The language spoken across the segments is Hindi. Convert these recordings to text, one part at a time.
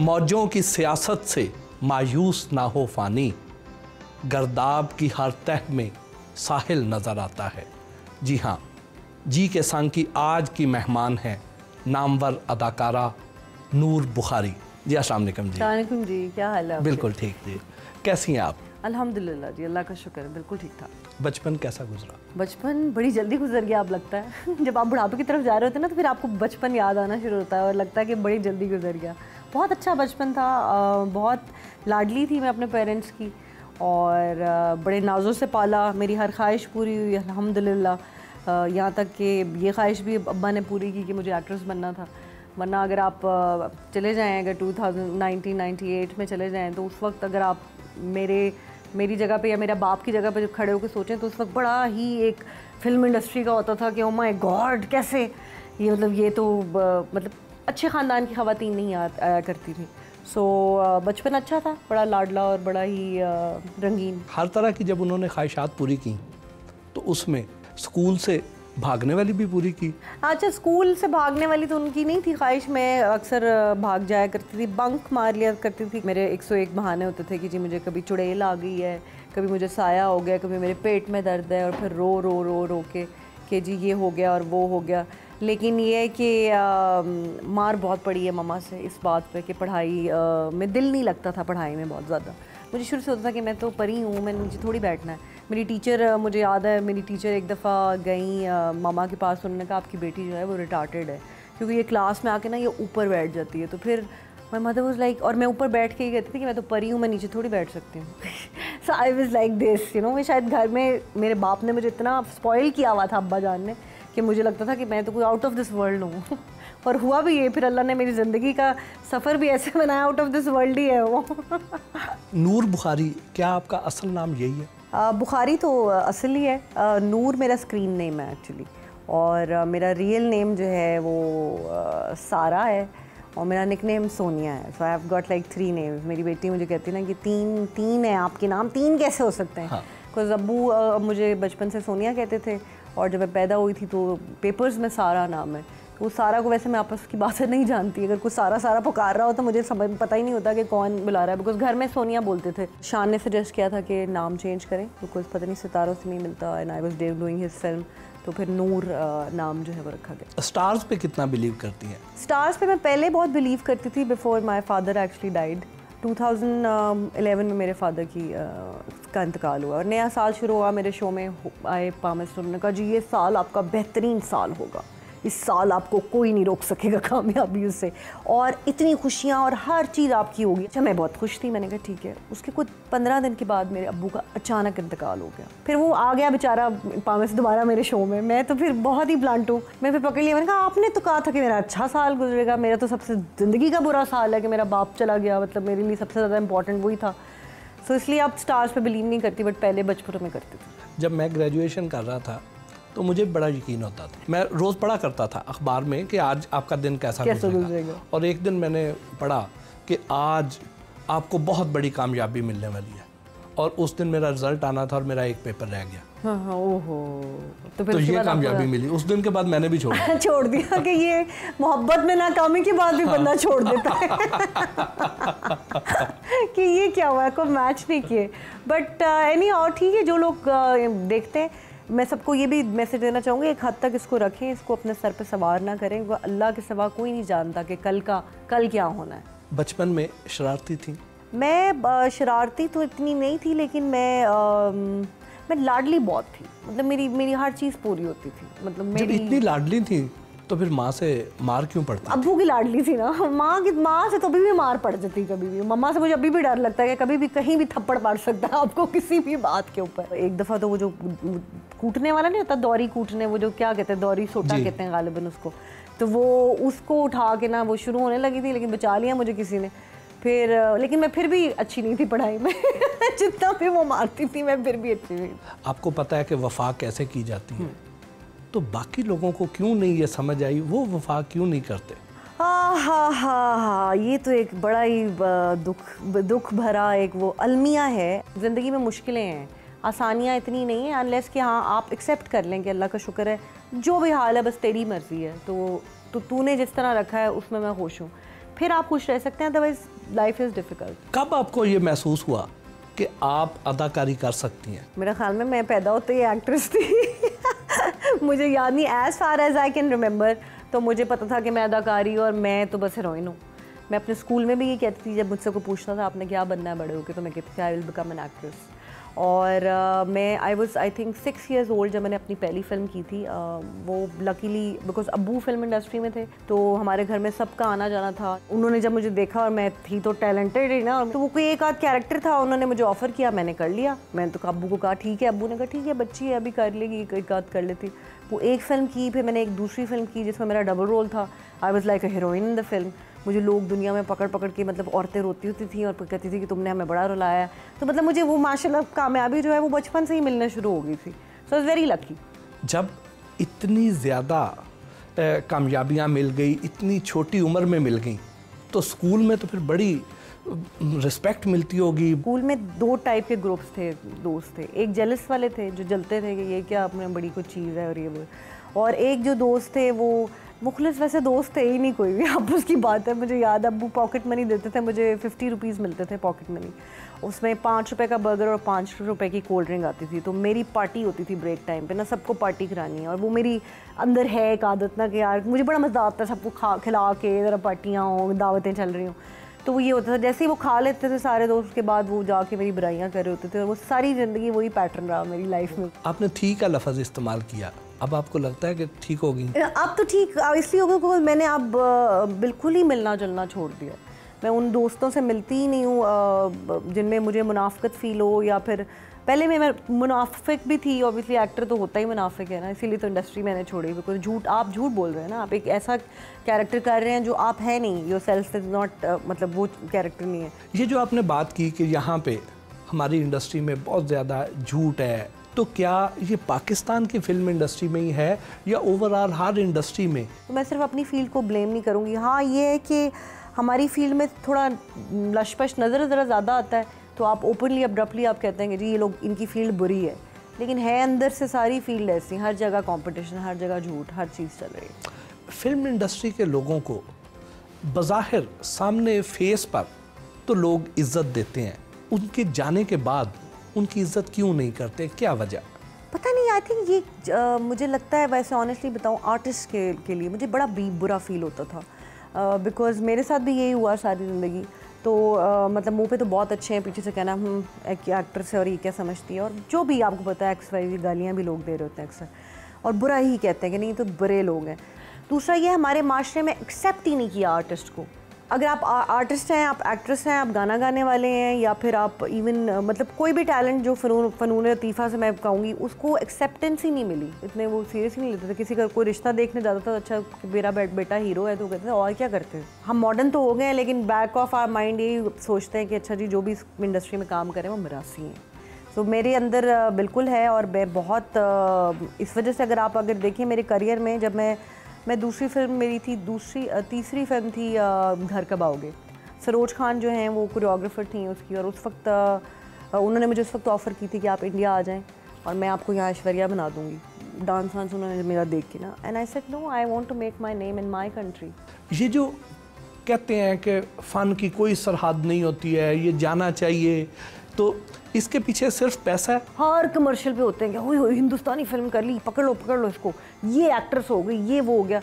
मौजों की सियासत से मायूस ना हो फानी, गर्दाब की हर तह में साहिल नज़र आता है। जी हाँ, जी के संग की आज की मेहमान हैं नामवर अदाकारा नूर बुखारी जी। अस्सलाम वालेकुम जी। वालेकुम जी, क्या हाल है? बिल्कुल ठीक जी, कैसी हैं आप? अल्हम्दुलिल्लाह जी, अल्लाह का शुक्र है, बिल्कुल ठीक था। बचपन कैसा गुजरा? बचपन बड़ी जल्दी गुजर गया आप लगता है। जब आप बुढ़ापे की तरफ जा रहे होते हैं ना, तो फिर आपको बचपन याद आना शुरू होता है और लगता है कि बड़ी जल्दी गुजर गया। बहुत अच्छा बचपन था, बहुत लाडली थी मैं अपने पेरेंट्स की और बड़े नाजों से पाला। मेरी हर ख्वाहिश पूरी हुई अल्हम्दुलिल्लाह। यहाँ तक कि ये ख्वाहिश भी अब्बा ने पूरी की कि मुझे एक्ट्रेस बनना था, वरना अगर आप चले जाएँ, अगर 1998 में चले जाएँ तो उस वक्त अगर आप मेरी जगह पे या मेरा बाप की जगह पे जब खड़े होकर सोचें तो उस वक्त बड़ा ही एक फिल्म इंडस्ट्री का होता था कि ओ माय गॉड कैसे ये, मतलब ये तो मतलब अच्छे ख़ानदान की ख़वातीन नहीं आया करती थी। सो बचपन अच्छा था, बड़ा लाडला और बड़ा ही रंगीन। हर तरह की जब उन्होंने ख्वाहिशात पूरी की तो उसमें स्कूल से भागने वाली भी पूरी की। अच्छा, स्कूल से भागने वाली तो उनकी नहीं थी ख्वाहिश। मैं अक्सर भाग जाया करती थी, बंक मार लिया करती थी। मेरे 101 बहाने होते थे कि जी मुझे कभी चुड़ैल आ गई है, कभी मुझे साया हो गया, कभी मेरे पेट में दर्द है, और फिर रो रो रो रो के कि जी ये हो गया और वो हो गया। लेकिन ये है कि मार बहुत पड़ी है ममा से इस बात पर कि पढ़ाई में दिल नहीं लगता था, पढ़ाई में बहुत ज़्यादा। मुझे शुरू से होता था कि मैं तो परी हूँ, मैंने नीचे थोड़ी बैठना है। मेरी टीचर, मुझे याद है मेरी टीचर एक दफ़ा गई मामा के पास, उन्होंने कहा आपकी बेटी जो है वो रिटार्टेड है क्योंकि ये क्लास में आके ना ये ऊपर बैठ जाती है। तो फिर माई मदर वॉज लाइक, और मैं ऊपर बैठ के ही कहती थी कि मैं तो परी हूँ, मैं नीचे थोड़ी बैठ सकती हूँ। So I was like this, you know. मैं शायद घर में मेरे बाप ने मुझे इतना स्पॉयल किया हुआ था अब्बा जान ने कि मुझे लगता था कि मैं तो कोई आउट ऑफ दिस वर्ल्ड हूँ। और हुआ भी ये, फिर अल्लाह ने मेरी ज़िंदगी का सफ़र भी ऐसे बनाया, आउट ऑफ दिस वर्ल्ड ही है वो। नूर बुखारी, क्या आपका असल नाम यही है? बुखारी तो असल ही है, नूर मेरा स्क्रीन नेम है एक्चुअली, और मेरा रियल नेम जो है वो सारा है और मेरा निकनेम सोनिया है। So I have got like 3 names. मेरी बेटी मुझे कहती ना कि तीन है आपके नाम, 3 कैसे हो सकते हैं? बिकॉज अब्बू मुझे बचपन से सोनिया कहते थे और जब मैं पैदा हुई थी तो पेपर्स में सारा नाम है। वो सारा को वैसे मैं आपस की बात नहीं जानती, अगर कुछ सारा सारा पुकार रहा हो तो मुझे समझ पता ही नहीं होता कि कौन बुला रहा है, बिकॉज घर में सोनिया बोलते थे। शान ने सजेस्ट किया था कि नाम चेंज करें बिकॉज पता नहीं सितारों से नहीं मिलता, and I was developing his film, तो फिर नूर नाम जो है वो रखा गया। स्टार्स पे कितना बिलीव करती हैं? स्टार्स पे मैं पहले बहुत बिलीव करती थी, before my father actually died. 2011 में मेरे फादर की का इंतकाल हुआ और नया साल शुरू हुआ। मेरे शो में आए पाम, ने कहा जी ये साल आपका बेहतरीन साल होगा, इस साल आपको कोई नहीं रोक सकेगा कामयाबियों से, और इतनी खुशियाँ और हर चीज़ आपकी होगी। अच्छा, मैं बहुत खुश थी, मैंने कहा ठीक है। उसके कुछ 15 दिन के बाद मेरे अब्बू का अचानक इंतकाल हो गया। फिर वो आ गया बेचारा पामे से दोबारा मेरे शो में, मैं तो फिर बहुत ही ब्लंट हूँ, मैं फिर पकड़ लिया। मैंने कहा आपने तो कहा था कि मेरा अच्छा साल गुजरेगा, मेरा तो सबसे ज़िंदगी का बुरा साल है कि मेरा बाप चला गया, मतलब मेरे लिए सबसे ज़्यादा इंपॉर्टेंट वही था। सो इसलिए आप स्टार्स पर बिलीव नहीं करती, बट पहले बचपन में करती थी। जब मैं ग्रेजुएशन कर रहा था तो मुझे बड़ा यकीन होता था, मैं रोज़ पढ़ा करता था अखबार में कि आज आपका दिन कैसा गुजरेगा। और एक दिन मैंने पढ़ा कि आज आपको बहुत बड़ी कामयाबी मिलने वाली है, और उस दिन मेरा रिजल्ट आना था और मेरा एक पेपर रह गया। हाँ, ओहो, तो ये कामयाबी मिली। उस दिन के बाद मैंने भी छोड़ दिया कि ये मोहब्बत में नाकामी के बाद भी बंदा छोड़ देता है कि ये क्या हुआ, कोई मैच नहीं किए। बट एनी और ठीक है, जो लोग देखते हैं, मैं सबको ये भी मैसेज देना चाहूँगी, एक हद तक इसको रखें, इसको अपने सर पे सवार ना करें, क्योंकि अल्लाह के सिवा कोई नहीं जानता कि कल क्या होना है। बचपन में शरारती थी? मैं शरारती तो इतनी नहीं थी, लेकिन मैं लाडली बहुत थी, मतलब मेरी हर चीज़ पूरी होती थी। मतलब मेरी इतनी लाडली थी तो फिर माँ से मार क्यों पड़ती? अब्बू की लाडली थी ना, माँ से तो अभी भी मार पड़ जाती, कभी भी। मम्मा से मुझे अभी भी डर लगता है कि कभी भी कहीं भी थप्पड़ मार सकता है आपको किसी भी बात के ऊपर। एक दफ़ा तो वो जो कूटने वाला नहीं होता, दौरी कूटने, वो जो क्या कहते हैं, दौरी सोटा कहते हैं गालिबन उसको, तो वो उसको उठा के ना वो शुरू होने लगी थी, लेकिन बचा लिया मुझे किसी ने। फिर लेकिन मैं फिर भी अच्छी नहीं थी पढ़ाई में, जितना भी वो मारती थी मैं फिर भी अच्छी नहीं। आपको पता है कि वफा कैसे की जाती है, तो बाकी लोगों को क्यों नहीं ये समझ आई, वो वफा क्यों नहीं करते? हाँ, ये तो एक बड़ा ही दुख भरा एक वो अलमिया है। ज़िंदगी में मुश्किलें हैं, आसानियाँ इतनी नहीं हैं, अनलेस कि हाँ आप एक्सेप्ट कर लें कि अल्लाह का शुक्र है जो भी हाल है बस तेरी मर्ज़ी है, तो तूने जिस तरह रखा है उसमें मैं खुश हूँ, फिर आप खुश रह सकते हैं, अदरवाइज़ लाइफ इज़ डिफ़िकल्ट। कब आपको ये महसूस हुआ कि आप अदाकारी कर सकती हैं? मेरे ख्याल में मैं पैदा होते ही एक्ट्रेस थी मुझे याद नहीं, as far as I can remember, तो मुझे पता था कि मैं अदाकारी और मैं तो बस हीरोइन हूँ। मैं अपने स्कूल में भी ये कहती थी, जब मुझसे कोई पूछता था आपने क्या बनना है बड़े होकर, तो मैं कहती थी I will become an actress. और मैं I was I think 6 years old जब मैंने अपनी पहली फिल्म की थी। वो luckily because Abu film industry में थे तो हमारे घर में सबका आना जाना था। उन्होंने जब मुझे देखा और मैं थी तो टैलेंटेड ही ना, तो वो कोई एक आध कैरेक्टर था, उन्होंने मुझे ऑफ़र किया, मैंने कर लिया। मैंने तो अबू को कहा ठीक है, अबू ने कहा ठीक है बच्ची है अभी कर लेगी, एक आध कर लेती। वो एक फ़िल्म की, फिर मैंने एक दूसरी फिल्म की जिसमें मेरा डबल रोल था। I was like a heroine in the film. मुझे लोग दुनिया में पकड़ पकड़ के, मतलब औरतें रोती होती थी और कहती थी कि तुमने हमें बड़ा रुलाया है। तो मतलब मुझे वो माशाल्लाह कामयाबी जो है वो बचपन से ही मिलना शुरू हो गई थी। So I was very lucky. जब इतनी ज़्यादा कामयाबियाँ मिल गई, इतनी छोटी उम्र में मिल गई, तो स्कूल में तो फिर बड़ी रिस्पेक्ट मिलती होगी। स्कूल में 2 टाइप के ग्रुप्स थे, दोस्त थे। एक जेलस वाले थे जो जलते थे कि ये क्या आपने बड़ी कुछ चीज़ है और ये, और एक जो दोस्त थे वो मुखलिस वैसे दोस्त थे ही नहीं कोई भी। अब उसकी बात है, मुझे याद है अबू पॉकेट मनी देते थे, मुझे 50 रुपीज़ मिलते थे पॉकेट मनी। उसमें 5 रुपए का बर्गर और 5 रुपए की कोल्ड ड्रिंक आती थी। तो मेरी पार्टी होती थी ब्रेक टाइम पे ना, सबको पार्टी करानी है। और वो मेरी अंदर है एक आदत ना कि यार मुझे बड़ा मज़ा आता है सबको खा खिला के, ज़रा पार्टियाँ हों, दावतें चल रही हों। तो वो ये होता था, जैसे ही वो खा लेते थे सारे दोस्त के बाद वो जाके मेरी बुराइयाँ कर रहे होते थे। और वो सारी ज़िंदगी वही पैटर्न रहा मेरी लाइफ में। आपने ठीक का लफ्ज़ इस्तेमाल किया, अब आपको लगता है कि ठीक होगी? अब तो ठीक इसलिए होगी क्योंकि मैंने अब बिल्कुल ही मिलना जुलना छोड़ दिया। मैं उन दोस्तों से मिलती ही नहीं हूँ जिनमें मुझे मुनाफिकत फ़ील हो, या फिर पहले मैं मुनाफिक भी थी। ऑब्वियसली एक्टर तो होता ही मुनाफिक है ना, इसीलिए तो इंडस्ट्री मैंने छोड़ी। बिकॉज आप झूठ बोल रहे हैं ना, आप एक ऐसा कैरेक्टर कर रहे हैं जो आप है नहीं, योर सेल्फ इज़ नॉट, मतलब वो कैरेक्टर नहीं है। ये जो आपने बात की कि यहाँ पर हमारी इंडस्ट्री में बहुत ज़्यादा झूठ है, तो क्या ये पाकिस्तान की फिल्म इंडस्ट्री में ही है या ओवरऑल हर इंडस्ट्री में? तो मैं सिर्फ अपनी फील्ड को ब्लेम नहीं करूँगी। हाँ ये है कि हमारी फील्ड में थोड़ा लशपश नज़र ज़रा ज़्यादा आता है, तो आप ओपनली अब्रप्टली आप कहते हैं कि जी ये लोग इनकी फील्ड बुरी है, लेकिन है अंदर से सारी फील्ड ऐसी, हर जगह कॉम्पिटिशन, हर जगह झूठ, हर चीज़ चल रही है। फिल्म इंडस्ट्री के लोगों को बज़ाहिर सामने फेस पर तो लोग इज़्ज़त देते हैं, उनके जाने के बाद उनकी इज्जत क्यों नहीं करते, क्या वजह? पता नहीं, आई थिंक ये मुझे लगता है, वैसे ऑनेस्टली बताऊँ आर्टिस्ट के लिए मुझे बड़ा बुरा फील होता था बिकॉज़ मेरे साथ भी यही हुआ सारी ज़िंदगी। तो मतलब मुंह पे तो बहुत अच्छे हैं, पीछे से कहना एक्ट्रेस है और ये क्या समझती है, और जो भी आपको पता है XYZ गालियाँ भी लोग दे रहे होते हैं अक्सर, और बुरा ही कहते हैं कि नहीं तो बुरे लोग हैं। दूसरा ये हमारे माशरे में एक्सेप्ट ही नहीं किया आर्टिस्ट को। अगर आप आर्टिस्ट हैं, आप एक्ट्रेस हैं, आप गाना गाने वाले हैं, या फिर आप इवन मतलब कोई भी टैलेंट जो फ़नून लतीफ़ा से मैं कहूँगी उसको एक्सेप्टेंस ही नहीं मिली। इतने वो सीरियस ही नहीं लेते थे, किसी का कोई रिश्ता देखने जाता था अच्छा मेरा बेटा हीरो है तो कहते थे और क्या करते हैं। हम मॉडर्न तो हो गए हैं लेकिन बैक ऑफ आवर माइंड यही सोचते हैं कि अच्छा जी जो भी इंडस्ट्री में काम करें वो मरासी हैं। तो मेरे अंदर बिल्कुल है, और मैं बहुत इस वजह से अगर देखें मेरे करियर में, जब मैं दूसरी फिल्म मेरी थी, तीसरी फिल्म थी घर कब आओगे। सरोज खान जो हैं वो कोरियोग्राफ़र थी उसकी, और उस वक्त उन्होंने मुझे उस वक्त ऑफ़र की थी कि आप इंडिया आ जाएं और मैं आपको यहाँ ऐश्वर्या बना दूँगी। डांस उन्होंने मेरा देख के ना, and I said no I want to make my name in my country. ये जो कहते हैं कि फ़न की कोई सरहद नहीं होती है, ये जाना चाहिए, तो इसके पीछे सिर्फ पैसा है। हर कमर्शियल पे होते हैं कि ओए हिंदुस्तानी फिल्म कर ली, पकड़ लो इसको, ये एक्ट्रेस हो गई, ये वो हो गया।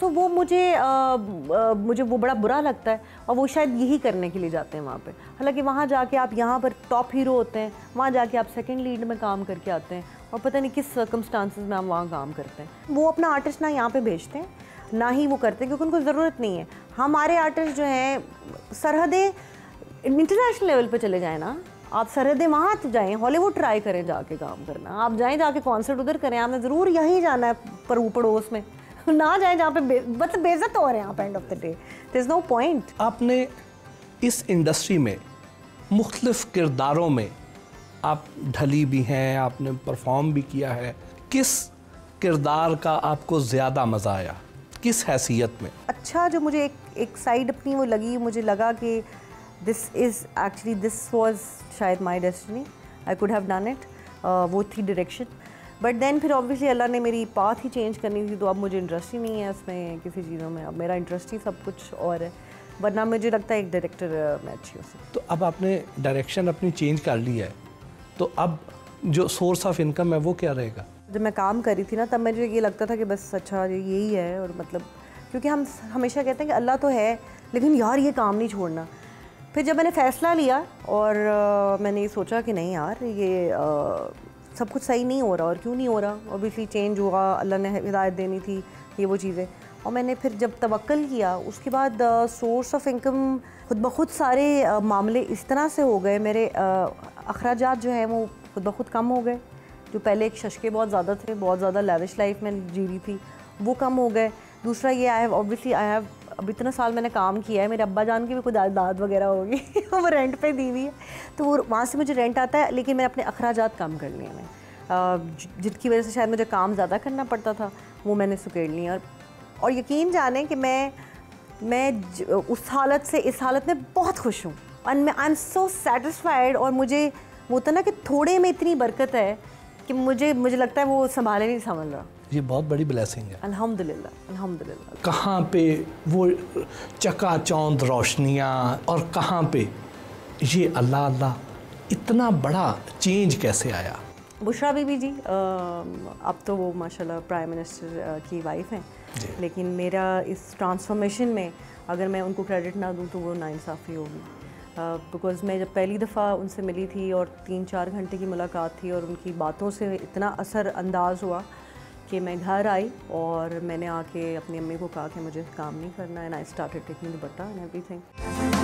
सो वो मुझे वो बड़ा बुरा लगता है, और वो शायद यही करने के लिए जाते हैं वहाँ पे। हालांकि वहाँ जाके आप यहाँ पर टॉप हीरो होते हैं, वहाँ जाके आप सेकंड लीड में काम करके आते हैं, और पता नहीं किस सर्कमस्टांसिस में आप वहाँ काम करते हैं। वो अपना आर्टिस्ट ना यहाँ पर भेजते हैं ना ही वो करते हैं, क्योंकि उनको ज़रूरत नहीं है। हमारे आर्टिस्ट जो हैं सरहदें इंटरनेशनल लेवल पर चले जाएँ ना, आप सरहदें वहाँ तो जाएँ, हॉलीवुड ट्राई करें जाके काम करना, आप जाएँ जाके कॉन्सर्ट उधर करें, आपने ज़रूर यहीं जाना है पड़ोस में, ना जाएँ जहाँ पे मतलब बेइज्जत हो रहे हैं आप end of the day, there is no point. आपने इस इंडस्ट्री में मुख्तलिफ किरदारों में आप ढली भी हैं, आपने परफॉर्म भी किया है, किस किरदार का आपको ज़्यादा मज़ा आया, किस हैसियत में? अच्छा जो मुझे एक साइड अपनी वो लगी, मुझे लगा कि दिस वॉज शायद my destiny, I could have done it. वो थी डायरेक्शन। बट देन फिर ऑब्वियसली अल्लाह ने मेरी पाथ ही चेंज करनी थी, तो अब मुझे इंटरेस्ट ही नहीं है उसमें किसी चीज़ों में, अब मेरा इंटरेस्ट ही सब कुछ और है, वरना मुझे लगता है एक डायरेक्टर मैं अच्छी हो सकती। तो अब आपने डायरेक्शन अपनी चेंज कर ली है, तो अब जो सोर्स ऑफ इनकम है वो क्या रहेगा? जब मैं काम कर रही थी ना तब मुझे ये लगता था कि बस अच्छा यही है, और मतलब क्योंकि हम हमेशा कहते हैं कि अल्लाह तो है लेकिन यार ये काम नहीं छोड़ना। फिर जब मैंने फ़ैसला लिया और मैंने ये सोचा कि नहीं यार ये सब कुछ सही नहीं हो रहा, और क्यों नहीं हो रहा, ऑब्वियसली चेंज हुआ, अल्लाह ने हिदायत देनी थी ये वो चीज़ें। और मैंने फिर जब तवक्कल किया उसके बाद सोर्स ऑफ इनकम खुद ब खुद सारे मामले इस तरह से हो गए, मेरे अखराजात जो हैं वो खुद ब खुद कम हो गए, जो पहले एक शशके बहुत ज़्यादा थे, बहुत ज़्यादा लैविश लाइफ में जी रही थी, वो कम हो गए। दूसरा ये आई हैव अब इतना साल मैंने काम किया है, मेरे अब्बा जान की भी कोई दाद वगैरह होगी वो रेंट पे दी हुई है, तो वो वहाँ से मुझे रेंट आता है, लेकिन मैंने अपने अखराजात कम कर लिए हैं, जिसकी वजह से शायद मुझे काम ज़्यादा करना पड़ता था वो मैंने सुकेड़ लिए। और यकीन जाने कि मैं उस हालत से इस हालत में बहुत खुश हूँ, एंड मैं आई एम सो सेटिस्फाइड। और मुझे वो था ना कि थोड़े में इतनी बरकत है कि मुझे लगता है वो संभाले नहीं संभाल रहा। ये बहुत बड़ी ब्लेसिंग है। अल्हम्दुलिल्लाह, अल्हम्दुलिल्लाह। कहाँ पे वो चकाचौंध रोशनियाँ और कहाँ पे ये अल्लाह अल्लाह, इतना बड़ा चेंज कैसे आया? बुशरा बीबी जी अब तो वो माशाल्लाह प्राइम मिनिस्टर की वाइफ हैं, लेकिन मेरा इस ट्रांसफॉर्मेशन में अगर मैं उनको क्रेडिट ना दूँ तो वो नाइंसाफ़ी होगी। बिकॉज़ मैं जब पहली दफ़ा उनसे मिली थी और 3-4 घंटे की मुलाकात थी, और उनकी बातों से इतना असर अंदाज हुआ कि मैं घर आई और मैंने आके अपनी अम्मी को कहा कि मुझे काम नहीं करना, and I started taking dupatta and everything.